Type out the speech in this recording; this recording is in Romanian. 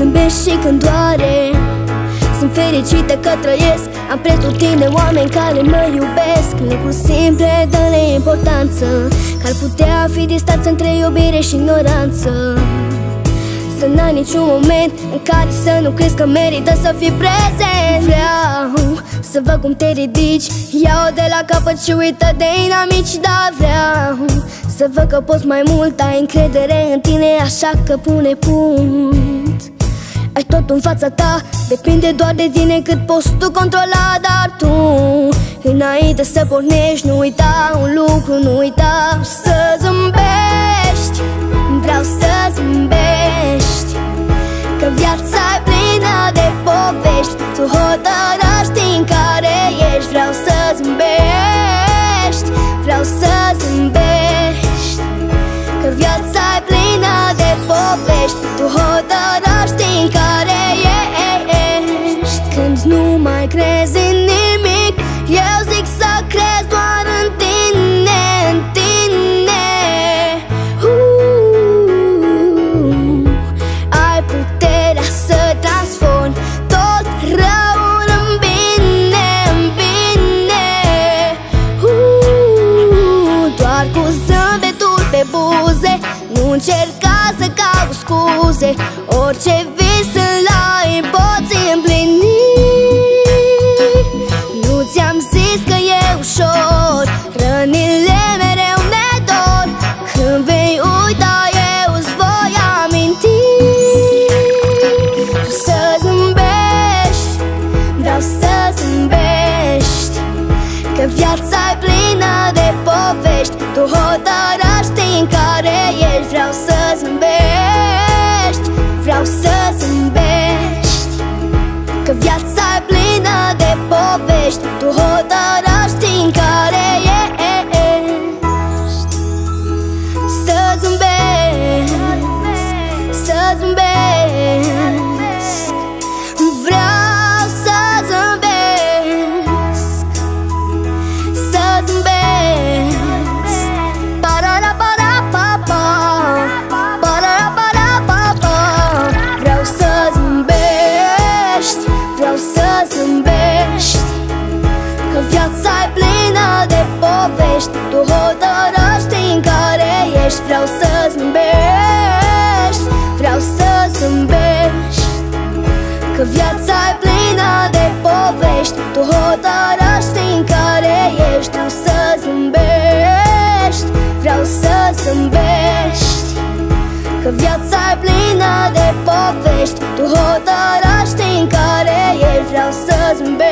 zâmbești și când doare. Sunt fericită că trăiesc, am pretutindeni oameni care mă iubesc. Lucruri simple, dă-le importanță, că ar putea fi distanță între iubire și ignoranță. Să n-ai niciun moment în care să nu crezi că merită să fii prezent. Vreau să văd cum te ridici, ia-o de la capăt și uită de inamici. Dar vreau să văd că poți mai mult, ai încredere în tine, așa că pune punct. Ai tot în fața ta, depinde doar de tine cât poți tu controla. Dar tu, înainte să pornești, nu uita un lucru, nu uita să zâmbești. Vreau să zâmbești, că viața e plină de povești. Tu hotărăști în care ești. Vreau să zâmbești, vreau să zâmbești, că viața e plină de povești. Tu hotărăști în care ești. Când nu mai crezi în nimic, eu zic să crezi doar în tine, în tine. Nu încerca să cauți scuze, orice vis îl poți împlini. Nu ți-am zis că e ușor, rănile mereu ne dor. Când vei uita, eu îți voi aminti. Tu să zâmbești, vreau să zâmbești, că viața e plină de povești. Tu hotărăști în care ești. Vreau să zâmbești, vreau să zâmbești, că viața e plină de povești. Tu hotărăști în care ești. Să zâmbești, să zâmbești, vreau să zâmbesc, să zâmbești. Tu hotărăști în care ești. Vreau să zâmbești, vreau să zâmbești, că viața e plină de povești. Tu hotărăști în care ești. Vreau să zâmbești, vreau să zâmbești, că viața e plină de povești. Tu hotărăști în care ești. Vreau să zâmbești.